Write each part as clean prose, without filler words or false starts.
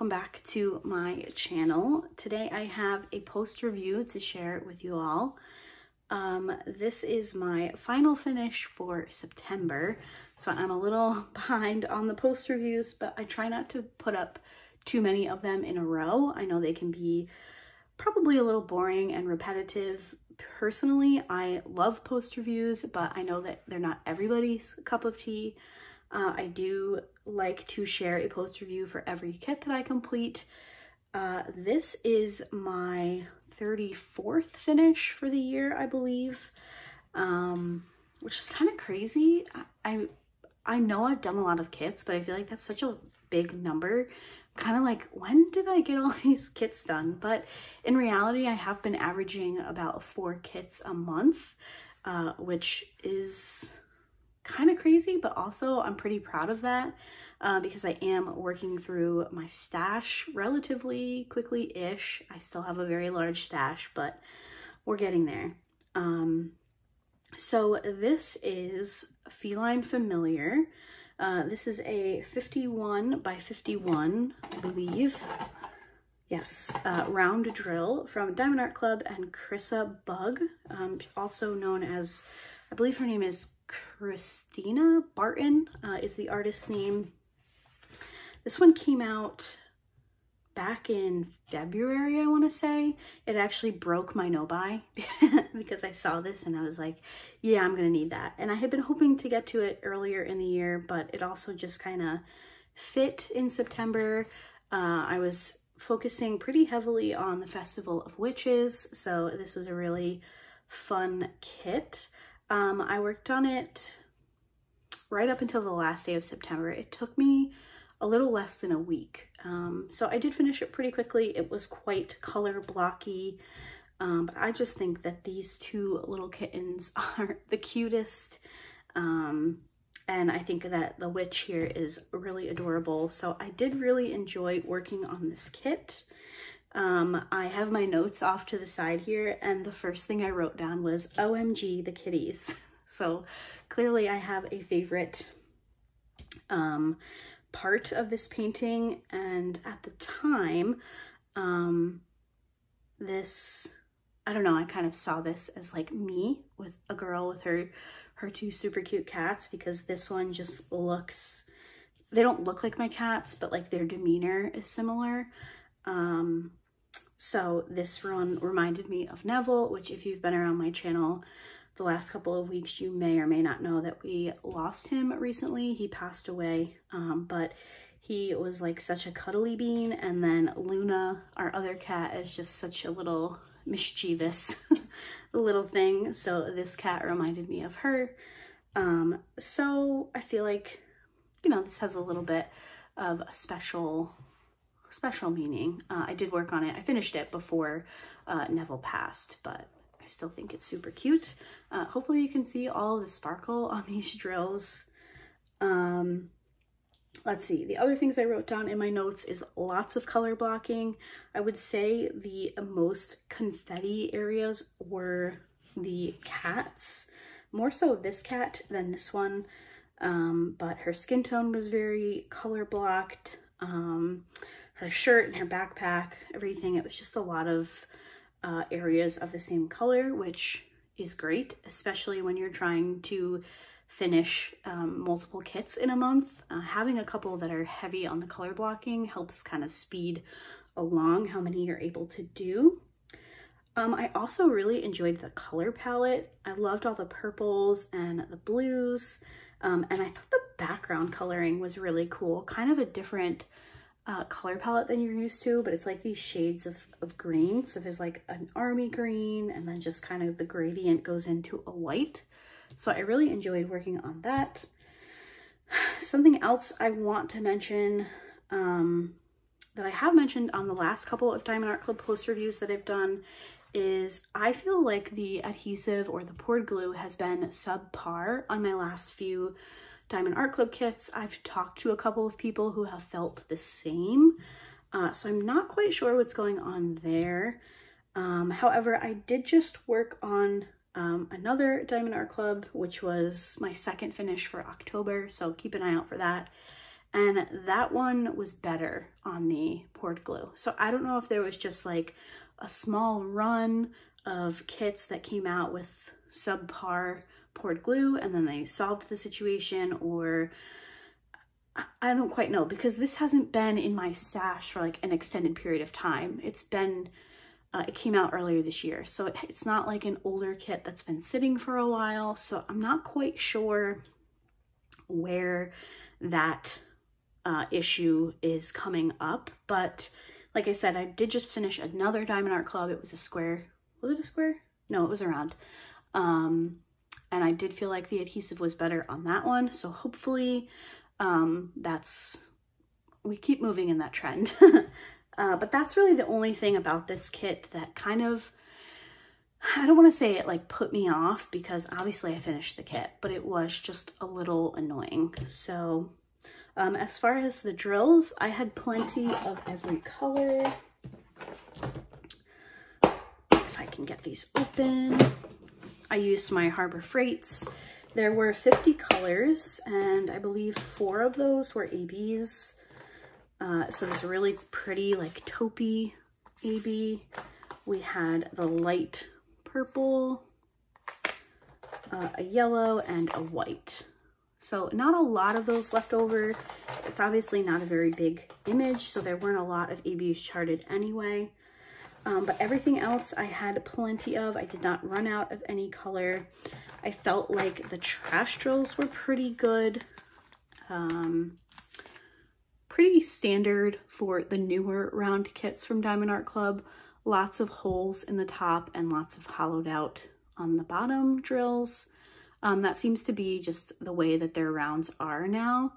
welcome back to my channel. Today I have a post review to share with you all. This is my final finish for September, so I'm a little behind on the post reviews, but I try not to put up too many of them in a row. I know they can be probably a little boring and repetitive. Personally, I love post reviews, but I know that they're not everybody's cup of tea. I do like to share a post review for every kit that I complete. This is my 34th finish for the year, I believe, which is kind of crazy. I know I've done a lot of kits, but I feel like that's such a big number. Kind of like, when did I get all these kits done? But in reality, I have been averaging about 4 kits a month, which is kind of crazy, but also I'm pretty proud of that because I am working through my stash relatively quickly-ish. I still have a very large stash, but we're getting there. So this is Feline Familiar. This is a 51 by 51, I believe. Yes, round drill from Diamond Art Club and Chrissabug, also known as, I believe her name is Christina Barton, is the artist's name. This one came out back in February, I want to say. It actually broke my no-buy because I saw this and I was like, yeah, I'm going to need that. And I had been hoping to get to it earlier in the year, but it also just kind of fit in September. I was focusing pretty heavily on the Festival of Witches, so this was a really fun kit. I worked on it right up until the last day of September. It took me a little less than a week. So I did finish it pretty quickly. It was quite color blocky, but I just think that these two little kittens are the cutest. And I think that the witch here is really adorable. So I did really enjoy working on this kit. I have my notes off to the side here, and the first thing I wrote down was OMG the kitties. So clearly I have a favorite part of this painting, and at the time this, I don't know, I kind of saw this as like me with a girl with her two super cute cats, because this one just looks, they don't look like my cats, but like their demeanor is similar. So this one reminded me of Neville, which if you've been around my channel the last couple of weeks, you may or may not know that we lost him recently. He passed away, but he was like such a cuddly bean. And then Luna, our other cat, is just such a little mischievous little thing. So this cat reminded me of her. So I feel like, you know, this has a little bit of a special meaning. I did work on it. I finished it before Neville passed, but I still think it's super cute. Hopefully you can see all of the sparkle on these drills. Let's see, the other things I wrote down in my notes is lots of color blocking. I would say the most confetti areas were the cats, more so this cat than this one, but her skin tone was very color blocked. Her shirt and her backpack, everything. It was just a lot of areas of the same color, which is great, especially when you're trying to finish multiple kits in a month. Having a couple that are heavy on the color blocking helps kind of speed along how many you're able to do. I also really enjoyed the color palette. I loved all the purples and the blues, and I thought the background coloring was really cool. Kind of a different color palette than you're used to, but it's like these shades of green. So there's like an army green, and then just kind of the gradient goes into a white. So I really enjoyed working on that. Something else I want to mention that I have mentioned on the last couple of Diamond Art Club post reviews that I've done is I feel like the adhesive or the poured glue has been subpar on my last few Diamond Art Club kits. I've talked to a couple of people who have felt the same, so I'm not quite sure what's going on there. However, I did just work on another Diamond Art Club, which was my second finish for October, so keep an eye out for that. and that one was better on the poured glue. So I don't know if there was just like a small run of kits that came out with subpar poured glue and then they solved the situation, or I don't quite know, because this hasn't been in my stash for like an extended period of time. It's been, it came out earlier this year, so it's not like an older kit that's been sitting for a while. So I'm not quite sure where that issue is coming up. But like I said, I did just finish another Diamond Art Club. It was a square. Was it a square? No, it was a round. And I did feel like the adhesive was better on that one. So hopefully we keep moving in that trend. But that's really the only thing about this kit that kind of, I don't want to say it like put me off, because obviously I finished the kit, but it was just a little annoying. So as far as the drills, I had plenty of every color. If I can get these open, I used my Harbor Freights. There were 50 colors, and I believe 4 of those were ABs. So there's a really pretty like taupey AB. We had the light purple, a yellow, and a white. So not a lot of those left over. It's obviously not a very big image, so there weren't a lot of ABs charted anyway. But everything else I had plenty of. I did not run out of any color. I felt like the trash drills were pretty good. Pretty standard for the newer round kits from Diamond Art Club. Lots of holes in the top and lots of hollowed out on the bottom drills. That seems to be just the way that their rounds are now.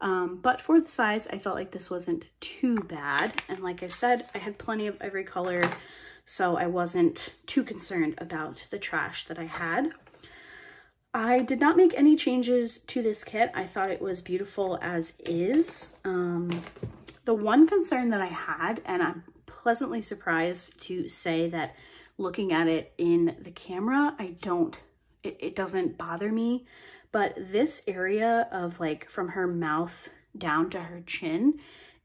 But for the size, I felt like this wasn't too bad. And like I said, I had plenty of every color, so I wasn't too concerned about the trash that I had. I did not make any changes to this kit. I thought it was beautiful as is. The one concern that I had, and I'm pleasantly surprised to say that looking at it in the camera, it doesn't bother me, but this area of like from her mouth down to her chin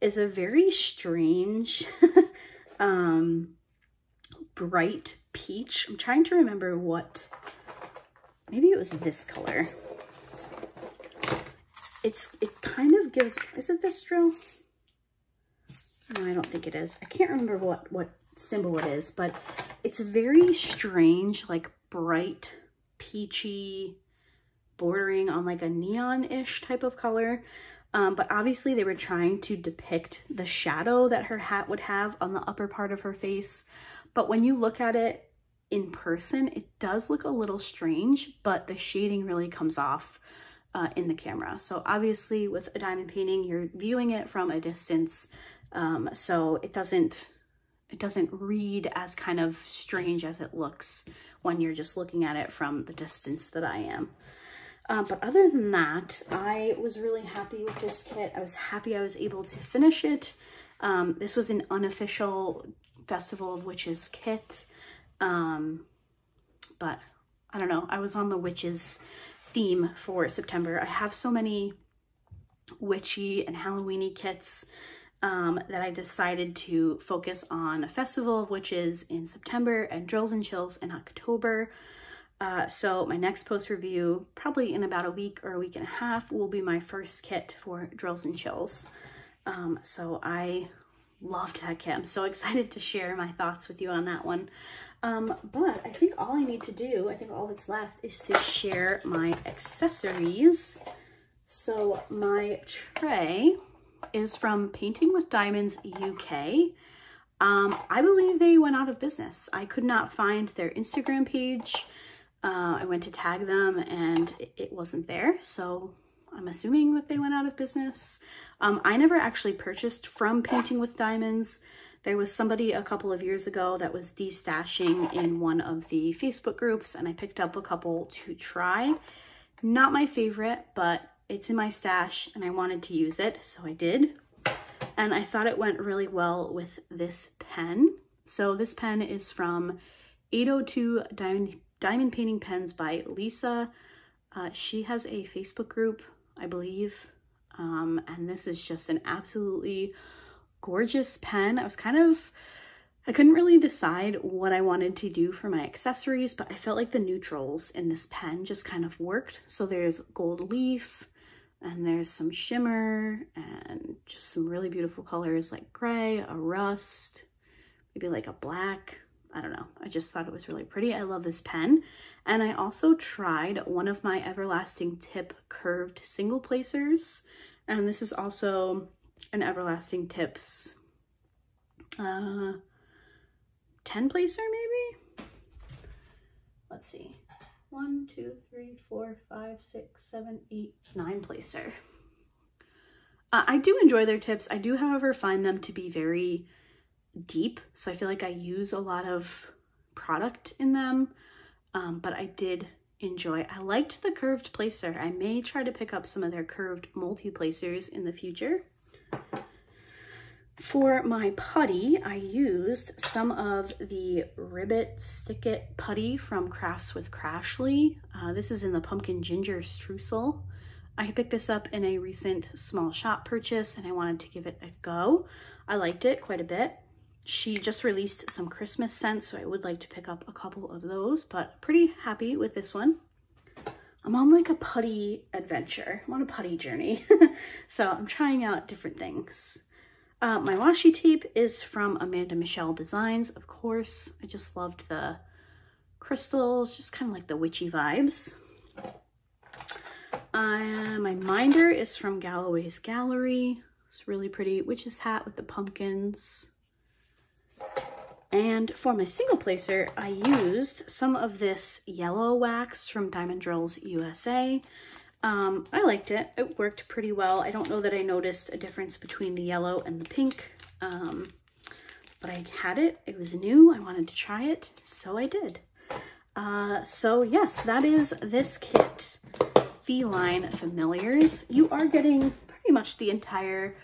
is a very strange bright peach. I'm trying to remember what, maybe it was this color. It kind of gives, is it this drill? No, I don't think it is. I can't remember what symbol it is, but it's very strange, like bright peachy bordering on like a neon-ish type of color. But obviously they were trying to depict the shadow that her hat would have on the upper part of her face. But when you look at it in person, it does look a little strange, but the shading really comes off in the camera. So obviously with a diamond painting, you're viewing it from a distance. So it doesn't read as kind of strange as it looks when you're just looking at it from the distance that I am. But other than that, I was really happy with this kit. I was happy I was able to finish it. This was an unofficial Festival of Witches kit. But I don't know, I was on the witches theme for September. I have so many witchy and Halloweeny kits that I decided to focus on a Festival of Witches in September and Drills and Chills in October. So my next post review, probably in about a week or a week and a half, will be my first kit for Drills and Chills. So I loved that kit. I'm so excited to share my thoughts with you on that one. But I think all I need to do, I think all that's left is to share my accessories. So my tray is from Painting with Diamonds UK. I believe they went out of business. I could not find their Instagram page. I went to tag them and it wasn't there, so I'm assuming that they went out of business. I never actually purchased from Painting with Diamonds. There was somebody a couple of years ago that was destashing in one of the Facebook groups, and I picked up a couple to try. Not my favorite, but it's in my stash and I wanted to use it, so I did. And I thought it went really well with this pen. So this pen is from 802 Diamond Painting Pens by Lisa. She has a Facebook group, I believe. And this is just an absolutely gorgeous pen. I couldn't really decide what I wanted to do for my accessories, but I felt like the neutrals in this pen just kind of worked. So there's gold leaf and there's some shimmer and just some really beautiful colors like gray, a rust, maybe like a black. I don't know. I just thought it was really pretty. I love this pen. And I also tried one of my Everlasting Tip curved single placers. And this is also an Everlasting Tips 10 placer maybe? Let's see. 9 placer. I do enjoy their tips. I do, however, find them to be very deep. So I feel like I use a lot of product in them, but I did enjoy. I liked the curved placer. I may try to pick up some of their curved multi-placers in the future. For my putty, I used some of the Ribbit Stick It Putty from Crafts with Crashly. This is in the Pumpkin Ginger Streusel. I picked this up in a recent small shop purchase and I wanted to give it a go. I liked it quite a bit. She just released some Christmas scents, so I would like to pick up a couple of those, but pretty happy with this one. I'm on like a putty adventure. I'm on a putty journey. So I'm trying out different things. My washi tape is from Amanda Michelle Designs, of course. I just loved the crystals, just kind of like the witchy vibes. My minder is from Galloway's Gallery. It's really pretty witch's hat with the pumpkins. And for my single placer, I used some of this yellow wax from Diamond Drills USA. I liked it. It worked pretty well. I don't know that I noticed a difference between the yellow and the pink, but I had it. It was new. I wanted to try it, so I did. So yes, that is this kit, Feline Familiars. You are getting pretty much the entire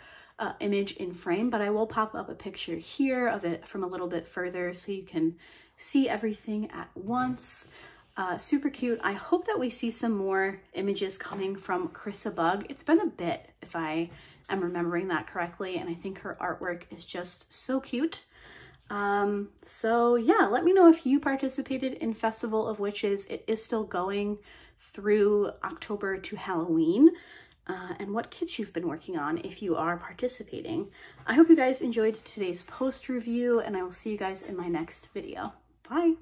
image in frame, but I will pop up a picture here of it from a little bit further so you can see everything at once. Super cute. I hope that we see some more images coming from Chrissabug. It's been a bit, if I am remembering that correctly, and I think her artwork is just so cute. So yeah, let me know if you participated in Festival of Witches. It is still going through October to Halloween, and what kits you've been working on if you are participating. I hope you guys enjoyed today's post review, and I will see you guys in my next video. Bye!